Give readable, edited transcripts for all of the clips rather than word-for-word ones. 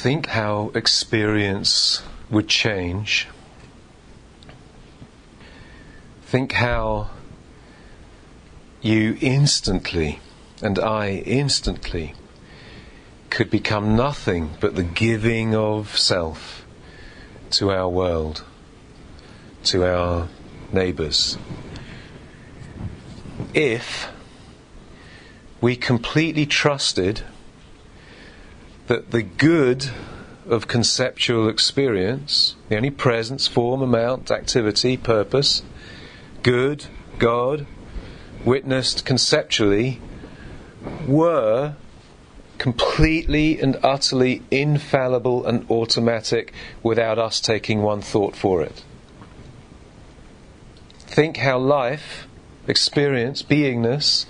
think how experience would change. Think how you instantly, and I instantly, could become nothing but the giving of self to our world, to our neighbours, if we completely trusted that the good of conceptual experience, the only presence, form, amount, activity, purpose, good, God, witnessed conceptually, were completely and utterly infallible and automatic without us taking one thought for it. Think how life, experience, beingness,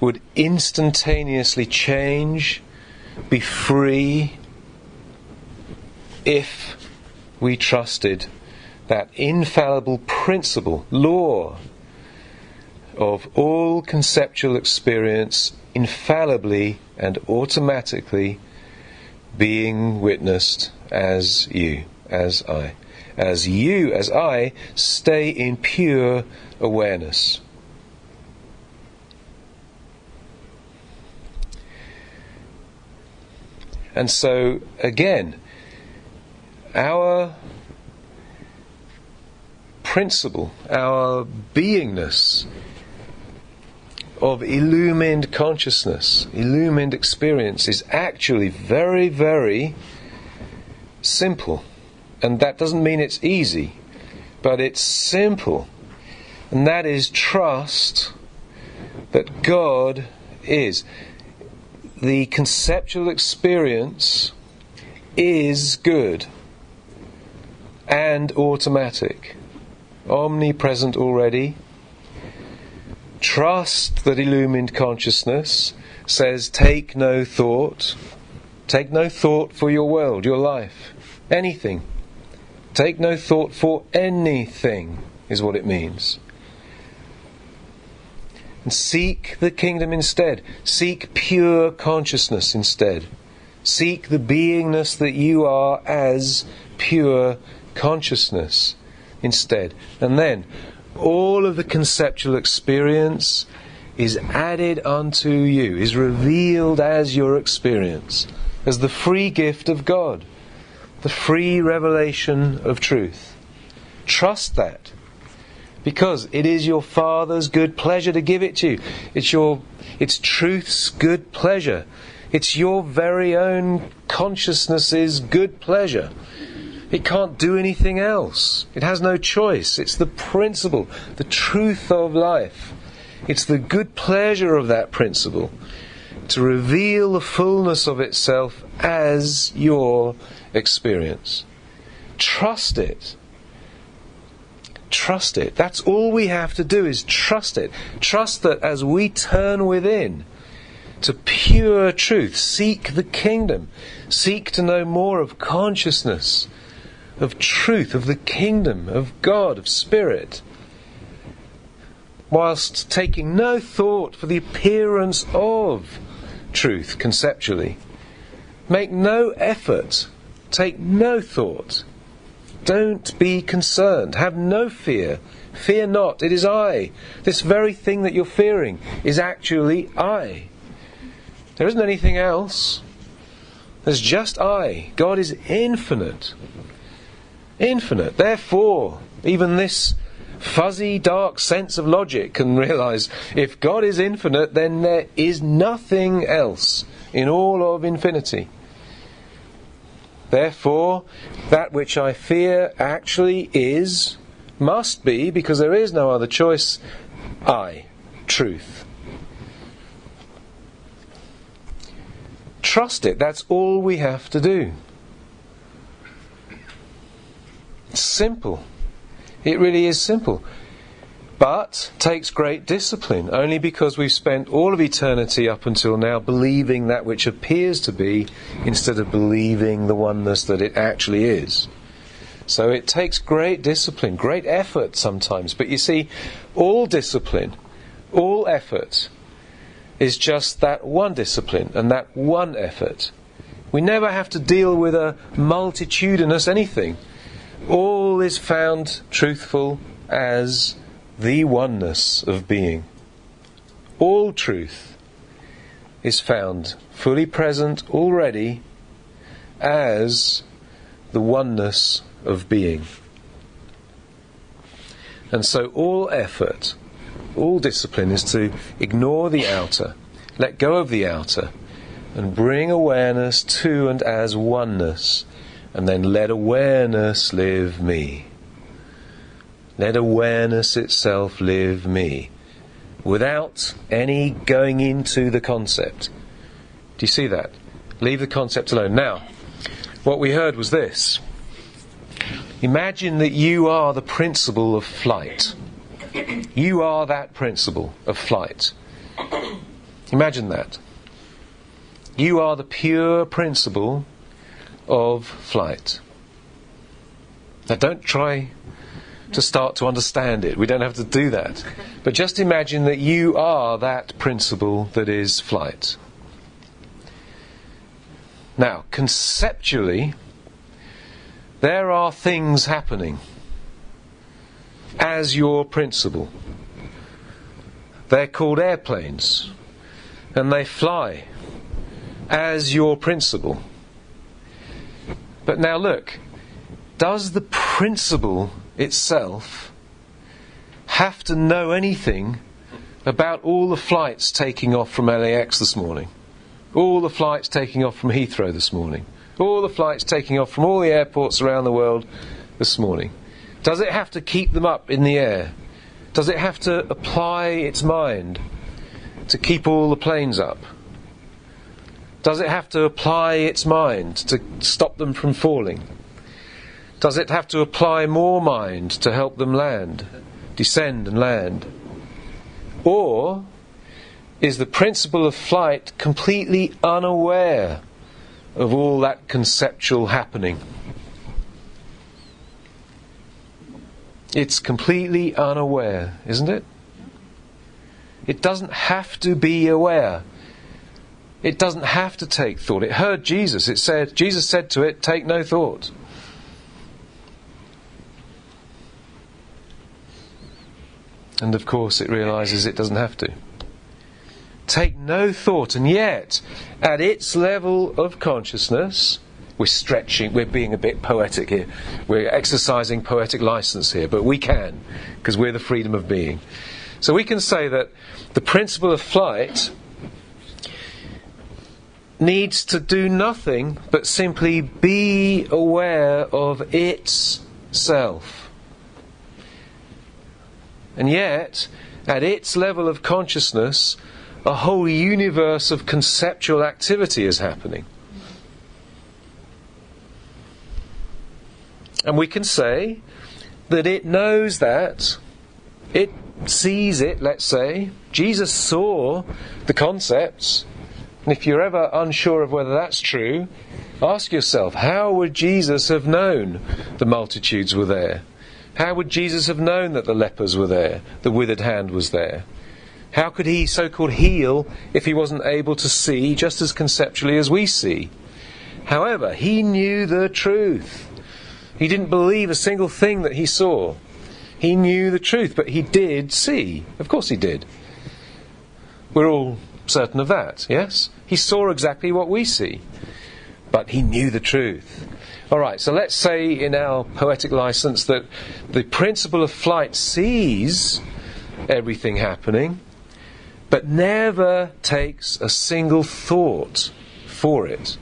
would instantaneously change, be free, if we trusted that infallible principle, law, of all conceptual experience infallibly and automatically being witnessed as you, as I. As you, as I, stay in pure awareness. And so, again, our principle, our beingness of illumined consciousness, illumined experience, is actually very, very simple. And that doesn't mean it's easy, but it's simple. And that is trust that God is. The conceptual experience is good and automatic, omnipresent already. Trust that illumined consciousness says, take no thought for your world, your life, anything. Take no thought for anything, is what it means. And seek the kingdom instead. Seek pure consciousness instead. Seek the beingness that you are as pure consciousness instead. And then, all of the conceptual experience is added unto you, is revealed as your experience, as the free gift of God, the free revelation of truth. Trust that, because it is your Father's good pleasure to give it to you. It's truth's good pleasure. It's your very own consciousness's good pleasure. It can't do anything else. It has no choice. It's the principle, the truth of life. It's the good pleasure of that principle to reveal the fullness of itself as your experience. Trust it. Trust it. That's all we have to do, is trust it. Trust that as we turn within to pure truth, seek the kingdom, seek to know more of consciousness, of truth, of the kingdom, of God, of spirit, whilst taking no thought for the appearance of truth conceptually. Make no effort. Take no thought. Don't be concerned. Have no fear. Fear not. It is I. This very thing that you're fearing is actually I. There isn't anything else. There's just I. God is infinite. Infinite. Therefore, even this fuzzy, dark sense of logic can realize, if God is infinite, then there is nothing else in all of infinity. Therefore, that which I fear actually is, must be, because there is no other choice, I, truth. Trust it. That's all we have to do. It's simple. It really is simple. But takes great discipline, only because we've spent all of eternity up until now believing that which appears to be, instead of believing the oneness that it actually is. So it takes great discipline, great effort sometimes. But you see, all discipline, all effort, is just that one discipline and that one effort. We never have to deal with a multitudinous anything. All is found truthful as the oneness of being. All truth is found fully present already as the oneness of being. And so all effort, all discipline is to ignore the outer, let go of the outer, and bring awareness to and as oneness, and then let awareness live me. Let awareness itself live me, without any going into the concept. Do you see that? Leave the concept alone. Now, what we heard was this. Imagine that you are the principle of flight. You are that principle of flight. Imagine that. You are the pure principle of flight. Now don't try to start to understand it. We don't have to do that. But just imagine that you are that principle that is flight. Now, conceptually, there are things happening as your principle. They're called airplanes, and they fly as your principle. But now look, does the principle itself have to know anything about all the flights taking off from LAX this morning? All the flights taking off from Heathrow this morning? All the flights taking off from all the airports around the world this morning? Does it have to keep them up in the air? Does it have to apply its mind to keep all the planes up? Does it have to apply its mind to stop them from falling? Does it have to apply more mind to help them land, descend and land? Or is the principle of flight completely unaware of all that conceptual happening? It's completely unaware, isn't it? It doesn't have to be aware. It doesn't have to take thought. It heard Jesus. It said, Jesus said to it, "Take no thought." And of course it realises it doesn't have to. Take no thought, and yet, at its level of consciousness, we're stretching, we're being a bit poetic here, we're exercising poetic license here, but we can, because we're the freedom of being. So we can say that the principle of flight needs to do nothing but simply be aware of itself. And yet, at its level of consciousness, a whole universe of conceptual activity is happening. And we can say that it knows that, it sees it, let's say. Jesus saw the concepts. And if you're ever unsure of whether that's true, ask yourself, how would Jesus have known the multitudes were there? How would Jesus have known that the lepers were there, the withered hand was there? How could he so-called heal if he wasn't able to see just as conceptually as we see? However, he knew the truth. He didn't believe a single thing that he saw. He knew the truth, but he did see. Of course he did. We're all certain of that, yes? He saw exactly what we see, but he knew the truth. Alright, so let's say in our poetic license that the principle of flight sees everything happening, but never takes a single thought for it.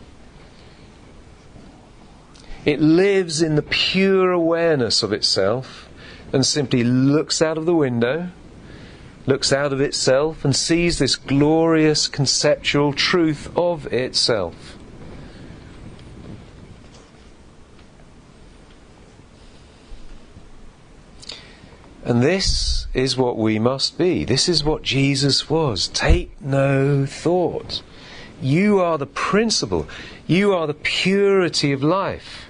It lives in the pure awareness of itself and simply looks out of the window, looks out of itself and sees this glorious conceptual truth of itself. And this is what we must be. This is what Jesus was. Take no thought. You are the principle. You are the purity of life.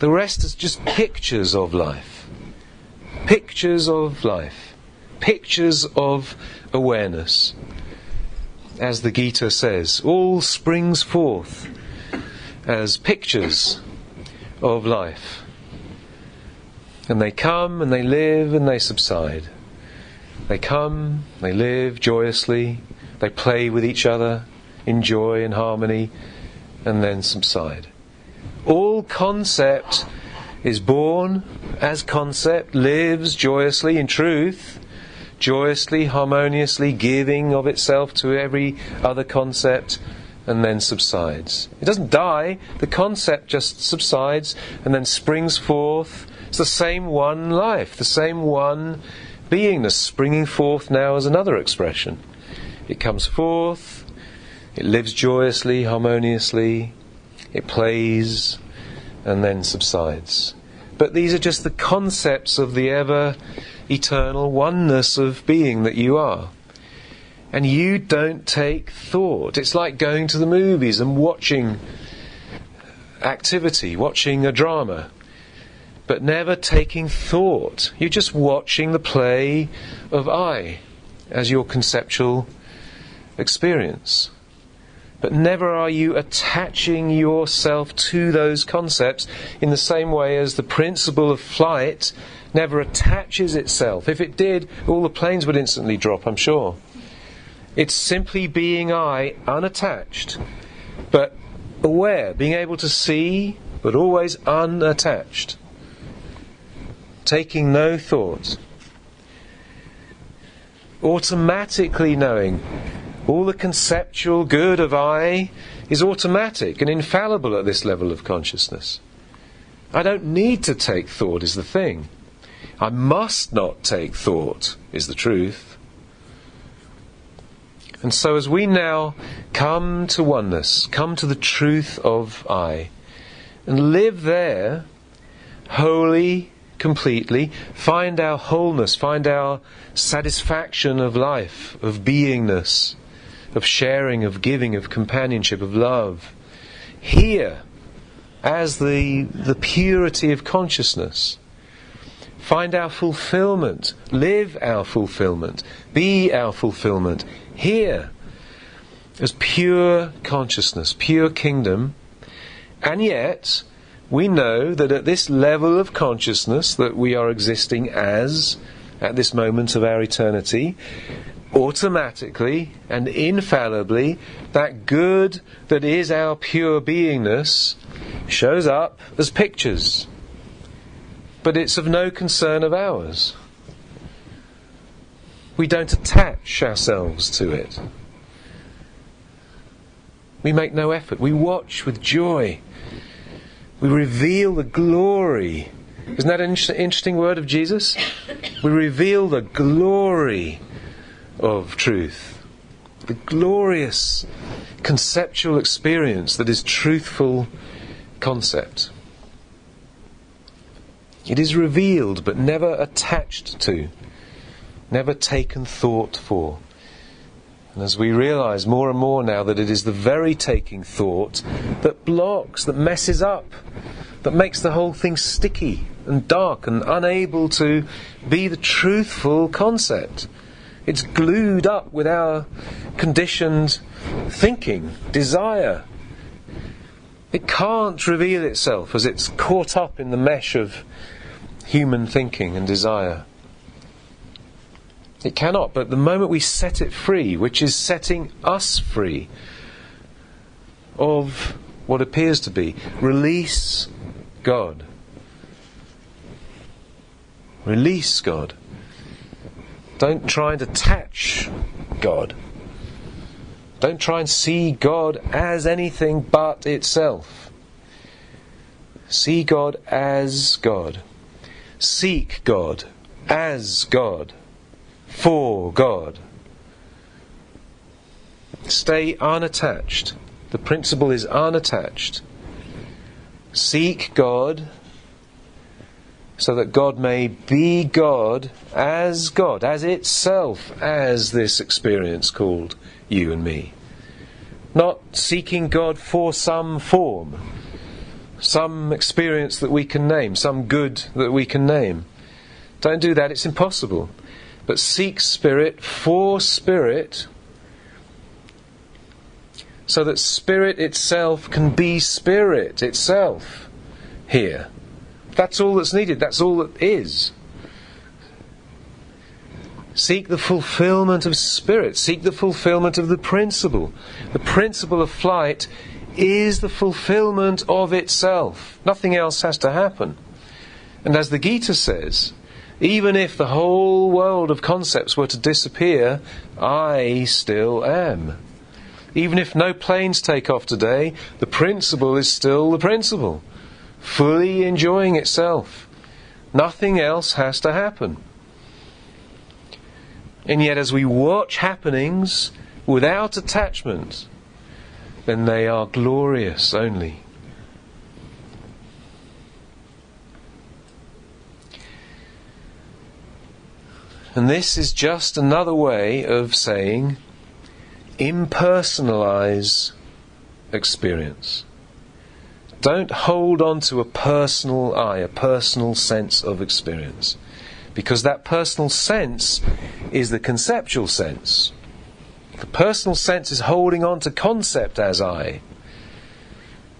The rest is just pictures of life. Pictures of life. Pictures of awareness. As the Gita says, all springs forth as pictures of life. And they come and they live and they subside. They come, they live joyously, they play with each other in joy and harmony, and then subside. All concept is born as concept, lives joyously in truth, joyously, harmoniously giving of itself to every other concept, and then subsides. It doesn't die, the concept just subsides and then springs forth. It's the same one life, the same one beingness, springing forth now as another expression. It comes forth, it lives joyously, harmoniously, it plays, and then subsides. But these are just the concepts of the ever-eternal oneness of being that you are. And you don't take thought. It's like going to the movies and watching activity, watching a drama, but never taking thought. You're just watching the play of I as your conceptual experience. But never are you attaching yourself to those concepts in the same way as the principle of flight never attaches itself. If it did, all the planes would instantly drop, I'm sure. It's simply being I, unattached, but aware, being able to see, but always unattached, taking no thought, automatically knowing. All the conceptual good of I is automatic and infallible at this level of consciousness. I don't need to take thought is the thing. I must not take thought is the truth. And so as we now come to oneness, come to the truth of I, and live there wholly, completely, find our wholeness, find our satisfaction of life, of beingness, of sharing, of giving, of companionship, of love, here as the purity of consciousness. Find our fulfillment, live our fulfillment, be our fulfillment, here as pure consciousness, pure kingdom. And yet we know that at this level of consciousness that we are existing as, at this moment of our eternity, automatically and infallibly, that good that is our pure beingness shows up as pictures. But it's of no concern of ours. We don't attach ourselves to it. We make no effort. We watch with joy. We reveal the glory. Isn't that an interesting word of Jesus? We reveal the glory of truth, the glorious conceptual experience that is truthful concept. It is revealed but never attached to, never taken thought for. And as we realize more and more now that it is the very taking thought that blocks, that messes up, that makes the whole thing sticky and dark and unable to be the truthful concept. It's glued up with our conditioned thinking, desire. It can't reveal itself as it's caught up in the mesh of human thinking and desire. It cannot, but the moment we set it free, which is setting us free of what appears to be, release God. Release God. Don't try and attach God. Don't try and see God as anything but itself. See God as God. Seek God as God. For God. Stay unattached. The principle is unattached. Seek God so that God may be God, as itself, as this experience called you and me. Not seeking God for some form, some experience that we can name, some good that we can name. Don't do that, it's impossible. But seek spirit for spirit, so that spirit itself can be spirit itself here. That's all that's needed, that's all that is. Seek the fulfillment of spirit, seek the fulfillment of the principle. The principle of flight is the fulfillment of itself. Nothing else has to happen. And as the Gita says, even if the whole world of concepts were to disappear, I still am. Even if no planes take off today, the principle is still the principle, fully enjoying itself. Nothing else has to happen. And yet as we watch happenings without attachment, then they are glorious only. And this is just another way of saying impersonalize experience. Don't hold on to a personal I, a personal sense of experience, because that personal sense is the conceptual sense. The personal sense is holding on to concept as I.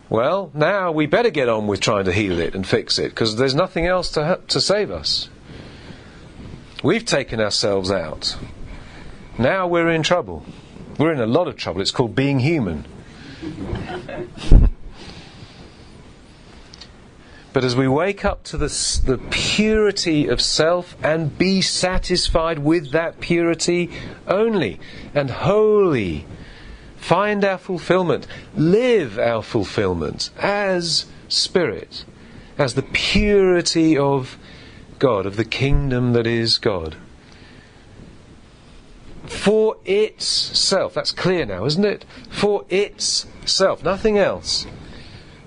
Well, now we better get on with trying to heal it and fix it, because there's nothing else to save us. We've taken ourselves out. Now we're in trouble. We're in a lot of trouble. It's called being human. But as we wake up to the purity of self and be satisfied with that purity only and wholly, find our fulfillment, live our fulfillment as spirit, as the purity of God, of the kingdom that is God. For itself, that's clear now, isn't it? For itself, nothing else,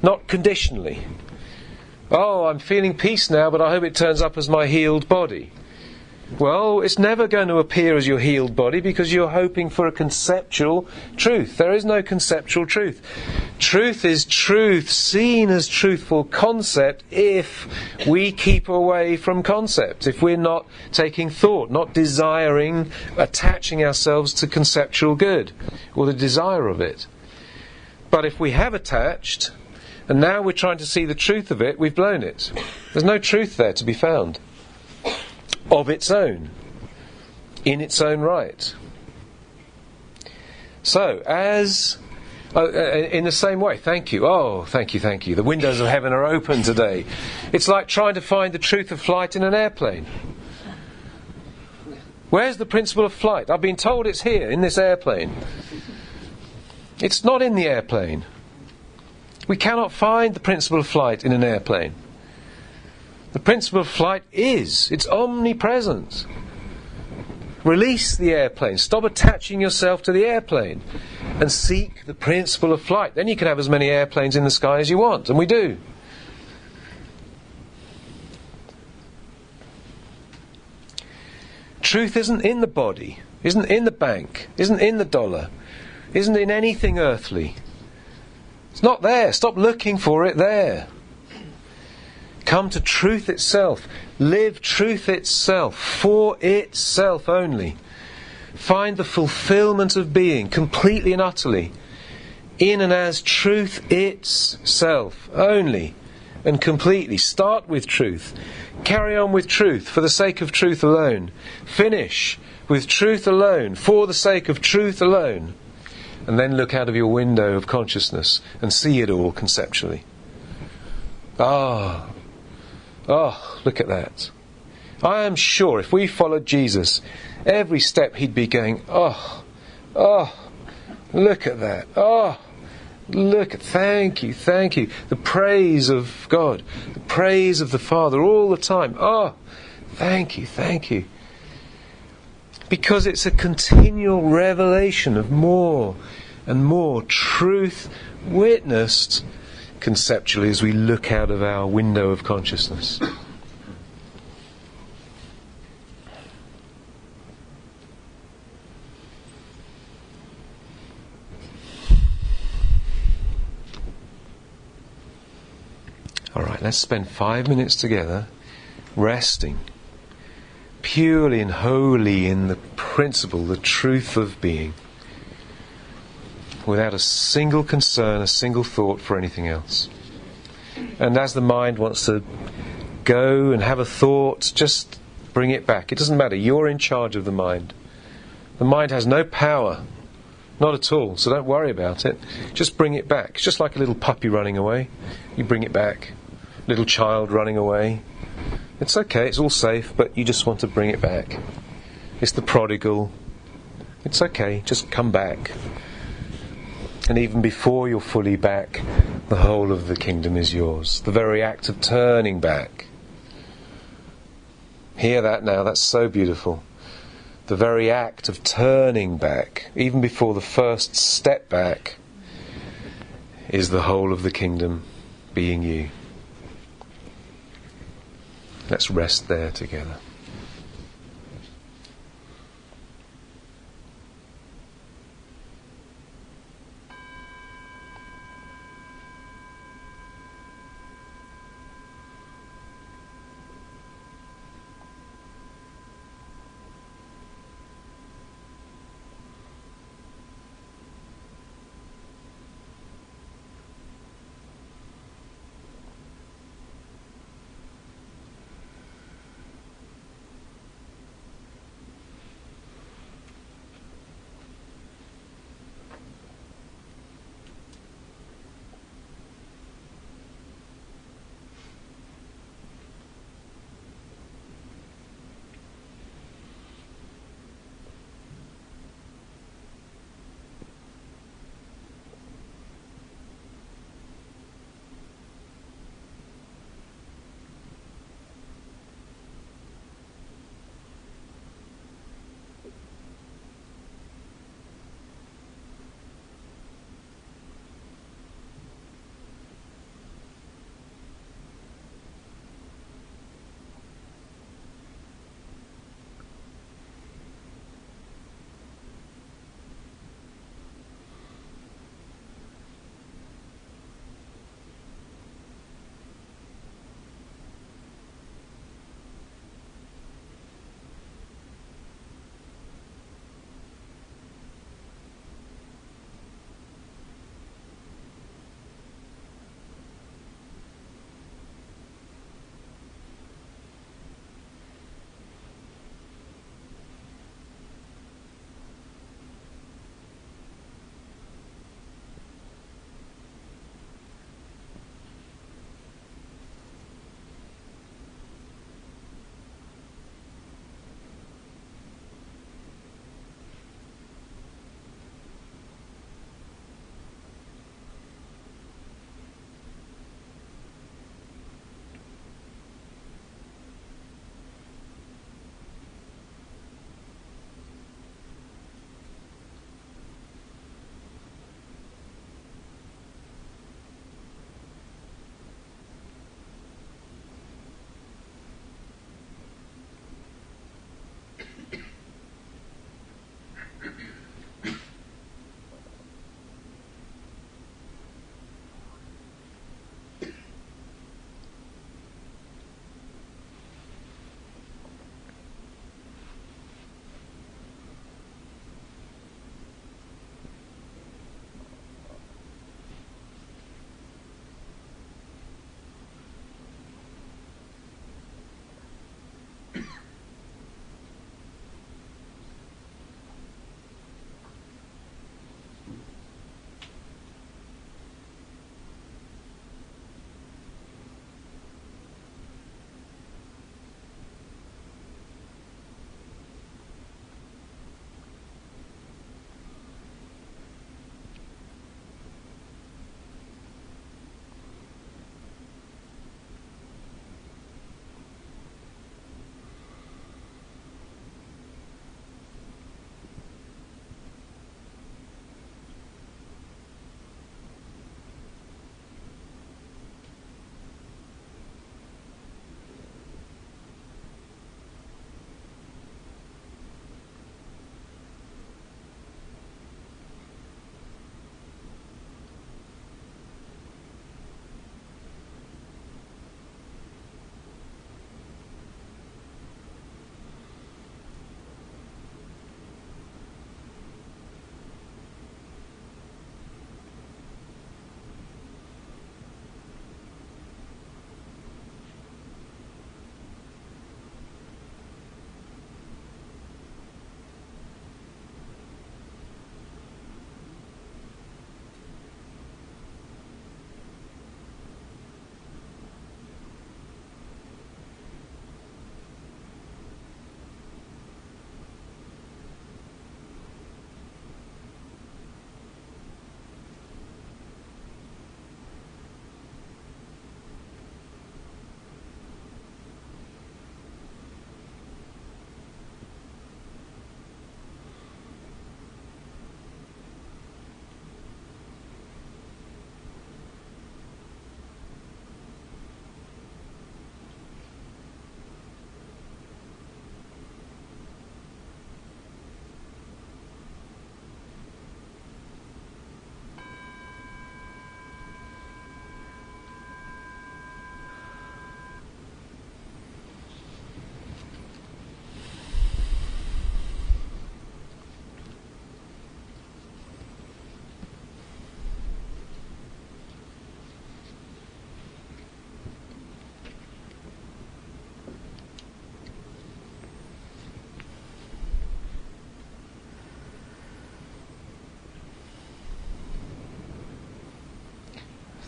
not conditionally. Oh, I'm feeling peace now, but I hope it turns up as my healed body. Well, it's never going to appear as your healed body, because you're hoping for a conceptual truth. There is no conceptual truth. Truth is truth, seen as truthful concept, if we keep away from concepts, if we're not taking thought, not desiring, attaching ourselves to conceptual good, or the desire of it. But if we have attached, and now we're trying to see the truth of it, we've blown it. There's no truth there to be found. Of its own. In its own right. So, as... in the same way, thank you. Oh, thank you, thank you. The windows of heaven are open today. It's like trying to find the truth of flight in an airplane. Where's the principle of flight? I've been told it's here, in this airplane. It's not in the airplane. We cannot find the principle of flight in an airplane. The principle of flight is, it's omnipresent. Release the airplane. Stop attaching yourself to the airplane and seek the principle of flight. Then you can have as many airplanes in the sky as you want, and we do. Truth isn't in the body, isn't in the bank, isn't in the dollar, isn't in anything earthly. It's not there. Stop looking for it there. Come to truth itself. Live truth itself, for itself only. Find the fulfillment of being completely and utterly in and as truth itself only and completely. Start with truth. Carry on with truth for the sake of truth alone. Finish with truth alone for the sake of truth alone. And then look out of your window of consciousness and see it all conceptually. Oh, look at that. I am sure if we followed Jesus, every step he'd be going, look at that. Thank you. The praise of God, the praise of the Father all the time. Thank you. Because it's a continual revelation of more and more truth witnessed conceptually as we look out of our window of consciousness. All right, let's spend 5 minutes together resting purely and wholly in the principle, the truth of being. without a single concern, a single thought for anything else. And as the mind wants to go and have a thought, just bring it back. It doesn't matter. You're in charge of the mind. The mind has no power, not at all, so don't worry about it. Just bring it back. It's just like a little puppy running away. You bring it back. Little child running away. It's okay, it's all safe, but you just want to bring it back. It's the prodigal. It's okay, just come back. And even before you're fully back, the whole of the kingdom is yours. The very act of turning back. Hear that now, that's so beautiful. The very act of turning back, even before the first step back, is the whole of the kingdom being you. Let's rest there together.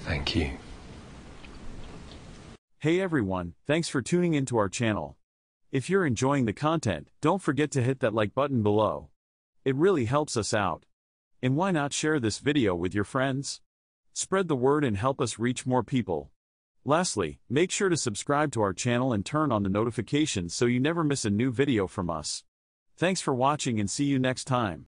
Thank you. Hey everyone, thanks for tuning into our channel. If you're enjoying the content, don't forget to hit that like button below. It really helps us out. And why not share this video with your friends? Spread the word and help us reach more people. Lastly, make sure to subscribe to our channel and turn on the notifications so you never miss a new video from us. Thanks for watching and see you next time.